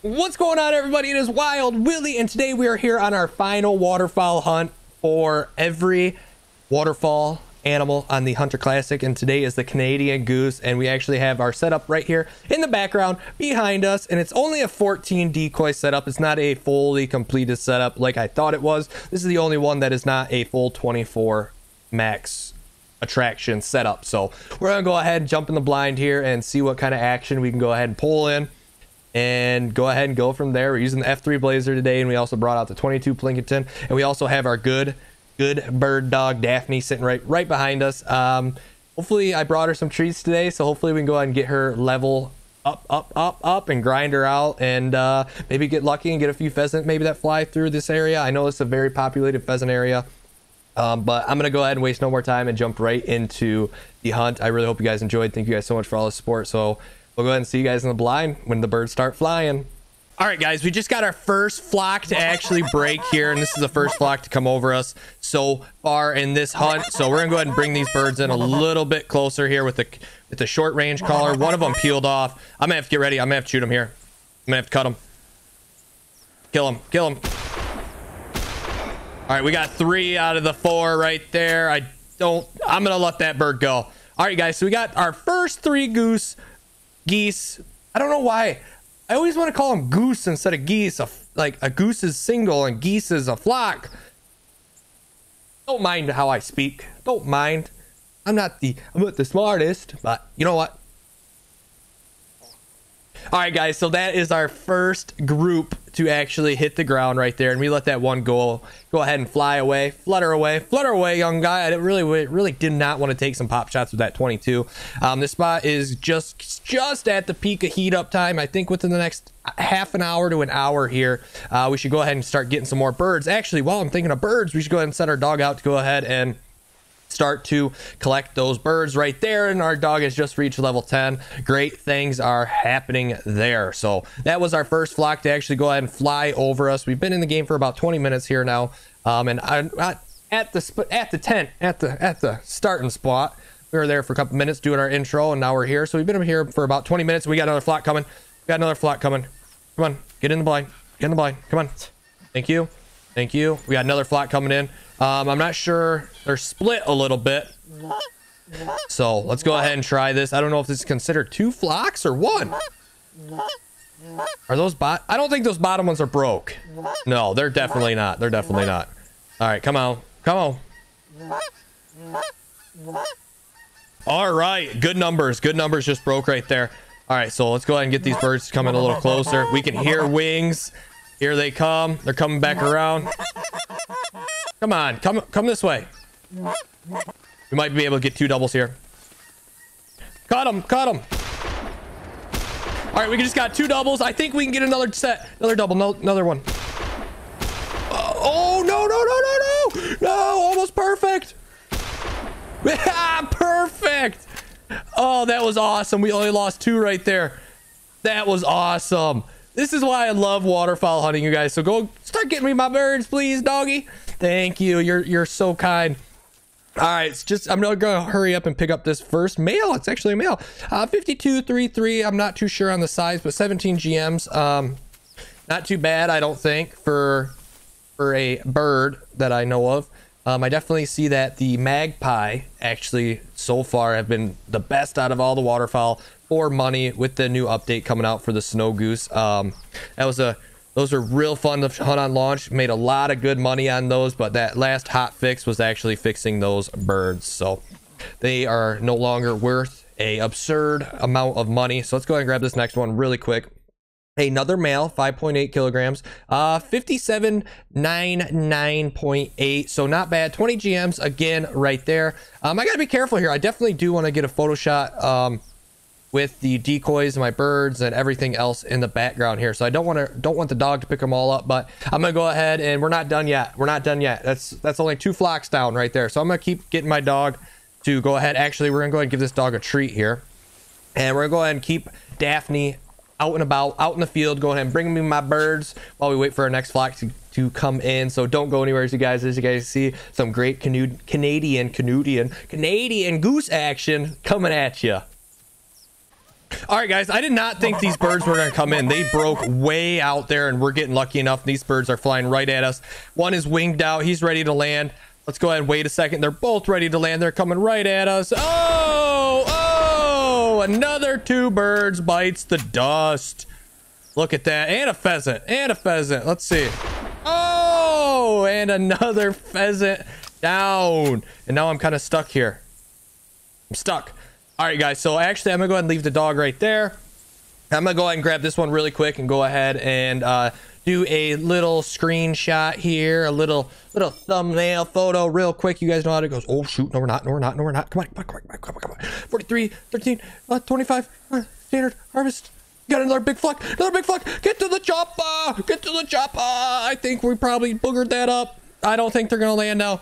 What's going on, everybody? It is Wild Willy, and today we are here on our final waterfowl hunt for every waterfall animal on the Hunter Classic, and today is the Canadian goose, and we actually have our setup right here in the background behind us, and it's only a 14 decoy setup. It's not a fully completed setup like I thought it was. This is the only one that is not a full 24 max attraction setup, so we're gonna go ahead and jump in the blind here and see what kind of action we can go ahead and pull in and go ahead and go from there. We're using the F3 blazer today, and we also brought out the 22 Plinkington, and we also have our good bird dog Daphne sitting right behind us. Hopefully I brought her some treats today, so hopefully we can go ahead and get her level up and grind her out, and maybe get lucky and get a few pheasant maybe that fly through this area. I know it's a very populated pheasant area, but I'm gonna go ahead and waste no more time and jump right into the hunt. I really hope you guys enjoyed. Thank you guys so much for all the support. So we'll go ahead and see you guys in the blind when the birds start flying. All right, guys, we just got our first flock to actually break here, and this is the first flock to come over us so far in this hunt. So we're gonna go ahead and bring these birds in a little bit closer here with the short range collar. One of them peeled off. I'm gonna have to get ready. I'm gonna have to shoot him here. I'm gonna have to cut him. Kill him. Kill him. All right, we got 3 out of the 4 right there. I'm gonna let that bird go. All right, guys, so we got our first 3 geese. I don't know why I always want to call them goose instead of geese. Like, a goose is single and geese is a flock. Don't mind how I speak. Don't mind. I'm not the smartest, but you know what? All right, guys, so that is our first group to actually hit the ground right there, and we let that one go ahead and fly away, flutter away, young guy. I really did not want to take some pop shots with that 22. This spot is just at the peak of heat up time. I think within the next half an hour to an hour here, we should go ahead and start getting some more birds. Actually, while I'm thinking of birds, we should go ahead and set our dog out to go ahead and start to collect those birds right there, and our dog has just reached level 10. Great things are happening there. So that was our first flock to actually go ahead and fly over us. We've been in the game for about 20 minutes here now, and I'm at the starting spot. We were there for a couple minutes doing our intro, and now we're here. So we've been here for about 20 minutes. We got another flock coming. We got another flock coming. Come on, get in the blind. Get in the blind. Come on. Thank you. Thank you. We got another flock coming in. I'm not sure. They're split a little bit. So let's go ahead and try this. I don't know if this is considered 2 flocks or 1. Are those bot? I don't think those bottom ones are broke. No, they're definitely not. They're definitely not. All right, come on. Come on. All right. Good numbers. Good numbers just broke right there. All right, so let's go ahead and get these birds coming a little closer. We can hear wings. Here they come. They're coming back around. Come on, come this way. We might be able to get 2 doubles here. Cut him, cut him. All right, we just got 2 doubles. I think we can get another set, another double, no, another one. Oh, no. Almost perfect. Perfect. Oh, that was awesome. We only lost 2 right there. That was awesome. This is why I love waterfowl hunting, you guys. So go start getting me my birds, please, doggy. Thank you. You're so kind. All right, it's just I'm going to hurry up and pick up this first male. It's actually a male. 5233. I'm not too sure on the size, but 17 GMs. Not too bad, I don't think, for a bird that I know of. I definitely see that the magpie actually so far have been the best out of all the waterfowl for money with the new update coming out for the snow goose. Those are real fun to hunt on launch. Made a lot of good money on those, but that last hot fix was actually fixing those birds. So they are no longer worth a absurd amount of money. So let's go ahead and grab this next one really quick. Another male, 5.8 kilograms, 5799.8, so not bad. 20 GMs again right there. I gotta be careful here. I definitely do want to get a photo shot with the decoys and my birds and everything else in the background here, so I don't want the dog to pick them all up. But I'm gonna go ahead, and we're not done yet. We're not done yet. That's only 2 flocks down right there, so I'm gonna keep getting my dog to go ahead. Actually, we're gonna go ahead and give this dog a treat here, and we're gonna go ahead and keep Daphne out and about, out in the field. Go ahead and bring me my birds while we wait for our next flock to come in. So don't go anywhere, as you guys see some great Canadian goose action coming at you. All right, guys, I did not think these birds were going to come in. They broke way out there, and we're getting lucky enough. These birds are flying right at us. One is winged out. He's ready to land. Let's go ahead and wait a second. They're both ready to land. They're coming right at us. Oh, oh, another two birds bites the dust. Look at that. And a pheasant. And a pheasant. Let's see. Oh, and another pheasant down. And now I'm kind of stuck here. I'm stuck. All right, guys, so actually I'm gonna go ahead and leave the dog right there. I'm gonna go ahead and grab this one really quick and go ahead and do a little screenshot here, a little thumbnail photo real quick. You guys know how it goes. Oh shoot, no we're not, no we're not, no we're not. Come on, come on, come on, come on, come on. 43, 13, 25, standard harvest. Got another big flock, another big flock. Get to the chopper, get to the chopper. I think we probably boogered that up. I don't think they're gonna land now.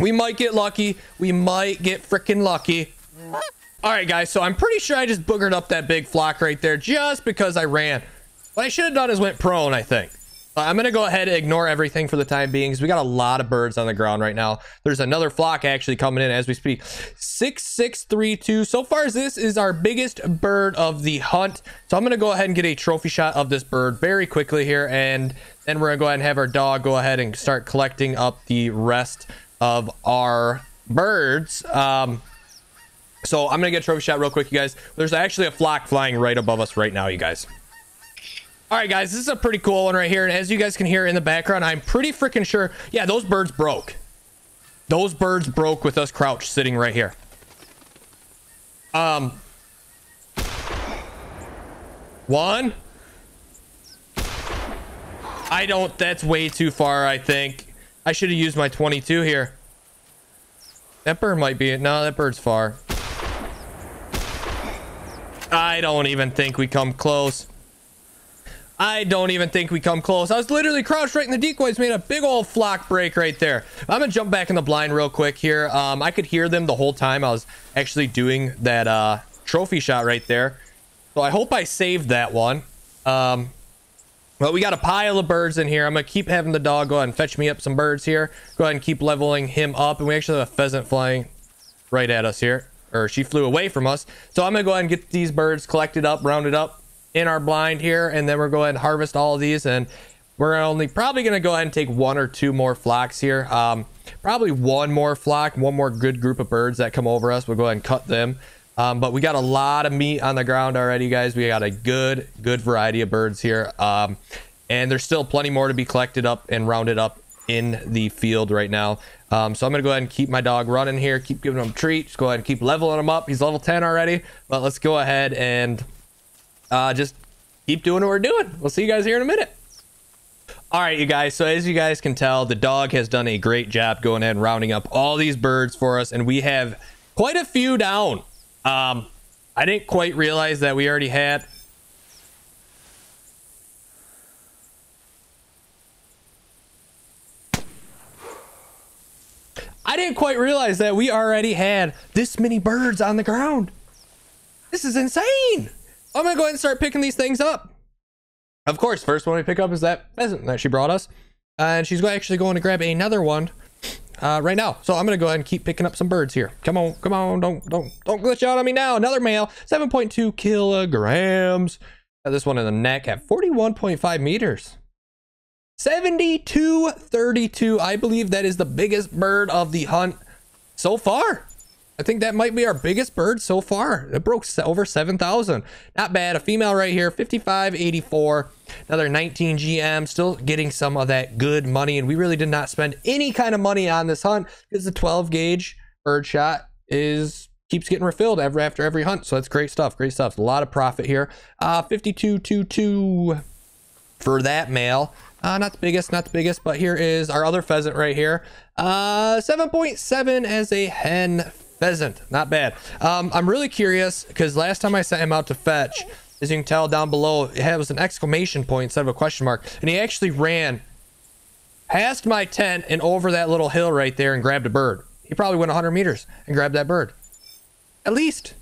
We might get lucky. We might get freaking lucky. All right, guys, so I'm pretty sure I just boogered up that big flock right there just because I ran. What I should have done is went prone, I think. I'm going to go ahead and ignore everything for the time being because we got a lot of birds on the ground right now. There's another flock actually coming in as we speak. 6632. So far as this is our biggest bird of the hunt. So I'm going to go ahead and get a trophy shot of this bird very quickly here. And then we're going to go ahead and have our dog go ahead and start collecting up the rest of our birds. So I'm gonna get a trophy shot real quick, you guys. There's actually a flock flying right above us right now, you guys. All right, guys, this is a pretty cool one right here. And as you guys can hear in the background, I'm pretty freaking sure. Yeah, those birds broke. Those birds broke with us crouched sitting right here. One. I don't, that's way too far, I think. I should have used my 22 here. That bird might be it. No, that bird's far. I don't even think we come close. I don't even think we come close. I was literally crouched right in the decoys, made a big old flock break right there. I'm gonna jump back in the blind real quick here. I could hear them the whole time I was actually doing that trophy shot right there. So I hope I saved that one. Well, we got a pile of birds in here. I'm gonna keep having the dog go ahead and fetch me up some birds here. Go ahead and keep leveling him up. And we actually have a pheasant flying right at us here. Or she flew away from us. So I'm gonna go ahead and get these birds collected up, rounded up in our blind here, and then we're going to harvest all of these, and we're only probably gonna go ahead and take one or two more flocks here. Probably one more flock, one more good group of birds that come over us. We'll go ahead and cut them. But we got a lot of meat on the ground already, guys. We got a good variety of birds here. And there's still plenty more to be collected up and rounded up in the field right now. So I'm gonna go ahead and keep my dog running here, keep giving him treats, go ahead and keep leveling him up. He's level 10 already, but let's go ahead and just keep doing what we're doing. We'll see you guys here in a minute. All right, you guys, so as you guys can tell, the dog has done a great job going ahead and rounding up all these birds for us, and we have quite a few down. I didn't quite realize that we already had. I didn't quite realize that we already had this many birds on the ground. This is insane. I'm gonna go ahead and start picking these things up. Of course, first one we pick up is that pheasant that she brought us. And she's actually going to grab another one right now. So I'm gonna go ahead and keep picking up some birds here. Come on, come on, don't glitch out on me now. Another male, 7.2 kilograms. Got this one in the neck at 41.5 meters. 7232. I believe that is the biggest bird of the hunt so far. I think that might be our biggest bird so far. It broke over 7,000. Not bad. A female right here, 5584. Another 19 GM. Still getting some of that good money. And we really did not spend any kind of money on this hunt because the 12 gauge bird shot keeps getting refilled after every hunt. So that's great stuff. Great stuff. A lot of profit here. 5222 for that male. Not the biggest, but here is our other pheasant right here. 7.7 as a hen pheasant. Not bad. I'm really curious because last time I sent him out to fetch, as you can tell down below, it was an exclamation point instead of a question mark. And he actually ran past my tent and over that little hill right there and grabbed a bird. He probably went 100 meters and grabbed that bird. At least.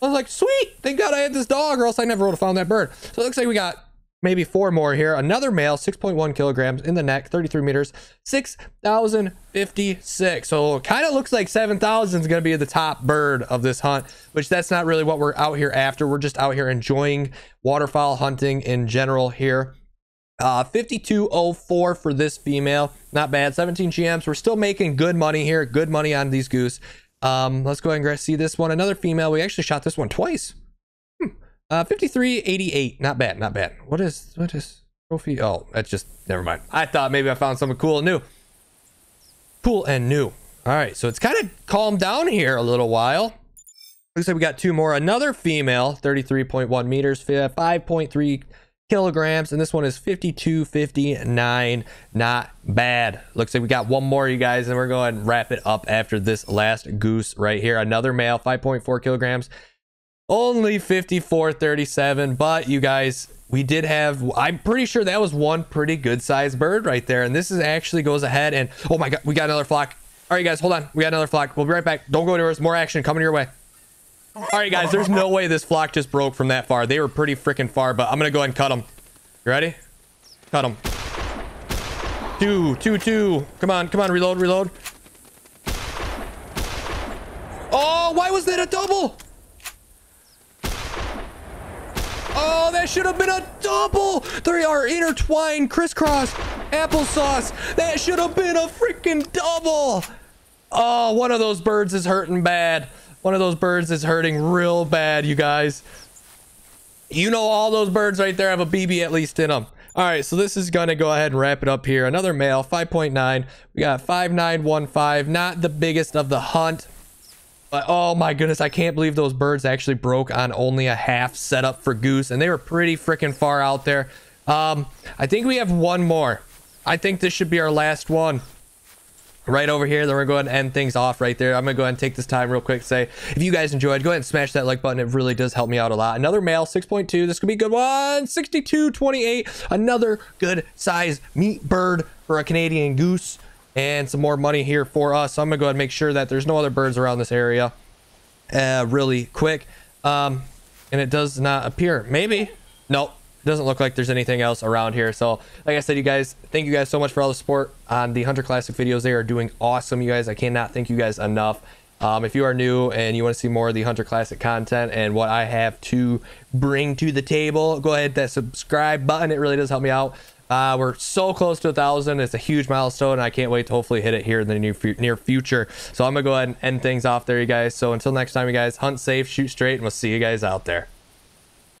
I was like, sweet. Thank God I had this dog or else I never would have found that bird. So it looks like we got maybe four more here. Another male, 6.1 kilograms in the neck, 33 meters, 6,056. So kind of looks like 7,000 is going to be the top bird of this hunt, which that's not really what we're out here after. We're just out here enjoying waterfowl hunting in general here. 5204 for this female, not bad. 17 GMs. We're still making good money here, good money on these goose. Let's go ahead and see this one. Another female. We actually shot this one twice. 5388, not bad, not bad. What is trophy? Oh, that's just, never mind. I thought maybe I found something cool and new. Cool and new. All right, so it's kind of calmed down here a little while. Looks like we got two more. Another female, 33.1 meters, 5.3 kilograms, and this one is 5259. Not bad. Looks like we got one more, you guys, and we're going to wrap it up after this last goose right here. Another male, 5.4 kilograms, only 5437. But you guys, we did have, I'm pretty sure that was one pretty good sized bird right there, and this is actually goes ahead and, oh my god, we got another flock. All right, guys, hold on, we got another flock. We'll be right back. Don't go anywhere. There's more action coming your way. All right, guys, there's no way this flock just broke from that far. They were pretty freaking far, but I'm gonna go ahead and cut them. You ready? Cut them. Two. Come on, reload. Oh, why was that a double? Oh, that should have been a double. They are intertwined, crisscross, applesauce. That should have been a freaking double. Oh, one of those birds is hurting bad. One of those birds is hurting real bad, you guys. You know, all those birds right there have a BB at least in them. All right, so this is gonna go ahead and wrap it up here. Another male, 5.9. We got 5915. Not the biggest of the hunt, but oh my goodness, I can't believe those birds actually broke on only a half setup for goose, and they were pretty freaking far out there. I think we have one more. I think this should be our last one. Right over here, then we're going to end things off right there. I'm gonna go ahead and take this time real quick to say, if you guys enjoyed, go ahead and smash that like button. It really does help me out a lot. Another male, 6.2. This could be a good one. 6228. Another good size meat bird for a Canadian goose, and some more money here for us. So I'm gonna go ahead and make sure that there's no other birds around this area really quick. And it does not appear, maybe, nope, doesn't look like there's anything else around here. So like I said, you guys, thank you guys so much for all the support on the Hunter Classic videos. They are doing awesome, you guys. I cannot thank you guys enough. If you are new and you want to see more of the Hunter Classic content and what I have to bring to the table, go ahead, hit that subscribe button. It really does help me out. We're so close to 1,000. It's a huge milestone, and I can't wait to hopefully hit it here in the near future. So I'm gonna go ahead and end things off there, you guys. So until next time, you guys, hunt safe, shoot straight, and we'll see you guys out there.